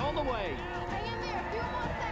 All the way. Hang in there. A few more seconds.